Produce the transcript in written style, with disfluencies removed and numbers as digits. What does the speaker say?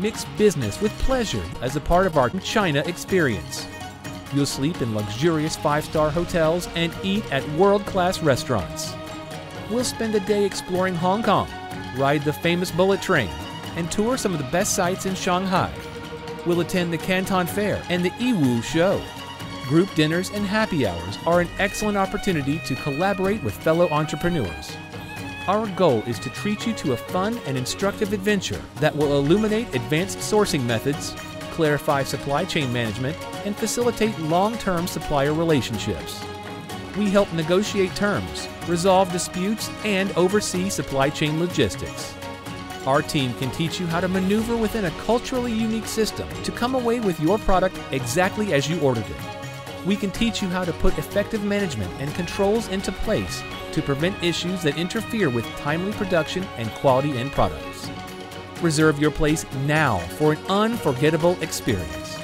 Mix business with pleasure as a part of our China experience. You'll sleep in luxurious 5-star hotels and eat at world-class restaurants. We'll spend a day exploring Hong Kong, ride the famous bullet train, and tour some of the best sites in Shanghai. We'll attend the Canton Fair and the Iwu show. Group dinners and happy hours are an excellent opportunity to collaborate with fellow entrepreneurs. Our goal is to treat you to a fun and instructive adventure that will illuminate advanced sourcing methods, clarify supply chain management, and facilitate long-term supplier relationships. We help negotiate terms, resolve disputes, and oversee supply chain logistics. Our team can teach you how to maneuver within a culturally unique system to come away with your product exactly as you ordered it. We can teach you how to put effective management and controls into place to prevent issues that interfere with timely production and quality in products. Reserve your place now for an unforgettable experience.